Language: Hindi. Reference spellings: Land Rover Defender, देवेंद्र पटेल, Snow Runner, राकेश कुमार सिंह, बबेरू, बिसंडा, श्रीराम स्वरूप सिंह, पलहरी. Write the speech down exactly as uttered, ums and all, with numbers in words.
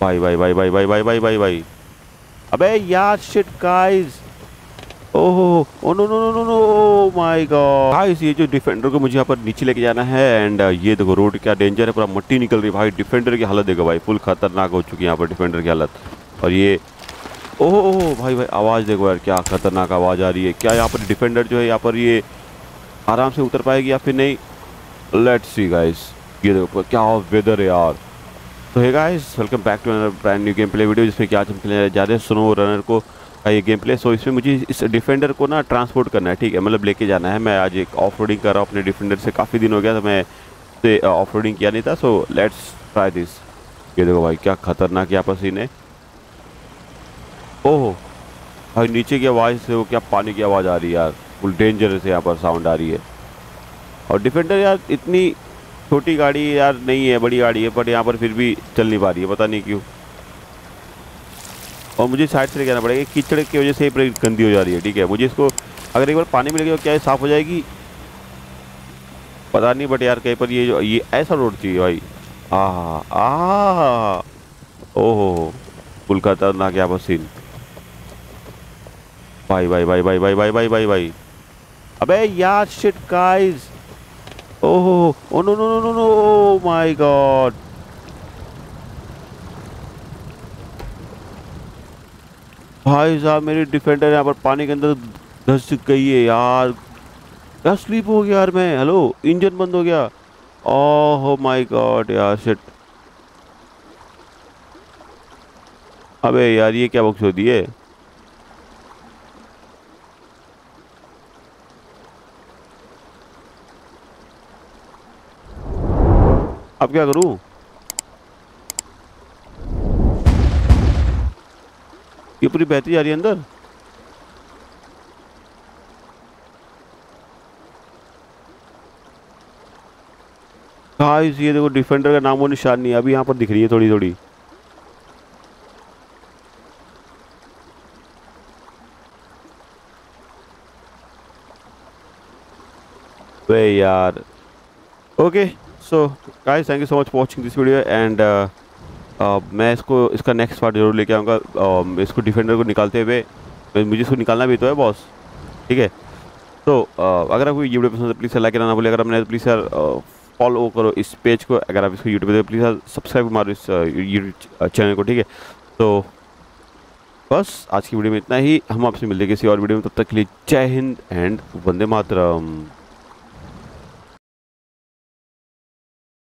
भाई भाई भाई भाई भाई भाई भाई भाई भाई अबे यार shit guys. Oh oh no no no no oh my God guys, ये जो डिफेंडर को मुझे यहाँ पर नीचे लेके जाना है। एंड ये देखो रोड क्या डेंजर है, पूरा मट्टी निकल रही है भाई। डिफेंडर की हालत देखो भाई, फुल खतरनाक हो चुकी है यहाँ पर डिफेंडर की हालत। और ये ओह ओह भाई भाई आवाज़ देखो यार, क्या खतरनाक आवाज़ आ रही है। क्या यहाँ पर डिफेंडर जो है यहाँ पर ये आराम से उतर पाएगी या फिर नहीं, लेट्स सी गाइस। ये देखो क्या वेदर है यार। तो है guys, welcome back to another brand new game play video, जिसमें कि आज हम खेलने जा रहे हैं स्नो रनर को ये गेम प्ले। सो इसमें मुझे इस डिफेंडर को ना ट्रांसपोर्ट करना है, ठीक है, मतलब लेके जाना है। मैं आज एक ऑफ रोडिंग कर रहा हूँ अपने डिफेंडर से, काफ़ी दिन हो गया तो मैं से ऑफ रोडिंग किया नहीं था। So let's try this. ये देखो भाई क्या खतरनाक यहाँ पर सीन है। ओह भाई नीचे की आवाज़ से वो क्या पानी की आवाज़ आ रही है यार, फुल डेंजरस यहाँ पर साउंड आ रही है। और डिफेंडर यार इतनी छोटी गाड़ी यार नहीं है, बड़ी गाड़ी है, बट यहाँ पर फिर भी चल नहीं पा रही है, पता नहीं क्यों। और मुझे साइड से लेके आना पड़ेगा, कीचड़ की वजह से ये पूरी गंदी हो जा रही है, ठीक है। मुझे इसको अगर एक बार पानी में लगेगा क्या ये साफ़ हो जाएगी, पता नहीं, बट यार कहीं पर ये जो ये ऐसा रोड चाहिए भाई। आह आह ओहो फुल खतरनाक यहाँ पर सीन। भाई भाई भाई भाई भाई भाई भाई भाई भाई अबे यार shit guys. Oh oh no no no no no oh my God. भाई साहब मेरी डिफेंडर यहाँ पर पानी के अंदर धंस गई है यार। यार स्लीप हो गया यार मैं, हेलो इंजन बंद हो गया। ओह माय गॉड यार शिट। अबे यार ये क्या बकचोदी हो दी है। अब क्या करूं। ये पूरी बहती जा रही है अंदर। गाइस ये देखो डिफेंडर का नामो निशान नहीं है, अभी यहाँ पर दिख रही है थोड़ी थोड़ी। अरे यार okay. So guys thank you so much for watching this video. And मैं इसको इसका नेक्स्ट पार्ट जरूर लेके आऊँगा। uh, इसको डिफेंडर को निकालते हुए मुझे इसको निकालना भी तो है बॉस, ठीक है। तो uh, अगर आपको वीडियो पसंद है प्लीज़ लाइक करना ना भूलिए। अगर आपने प्लीज़ यार फॉलो करो इस पेज को। अगर आप इसको यूट्यूब पर प्लीज़ यार सब्सक्राइब मारो इस यूट्यूब चैनल को, ठीक है। तो बस आज की वीडियो में इतना ही, हम आपसे मिलते किसी और वीडियो में। तब तक के लिए जय हिंद एंड वंदे मातरम।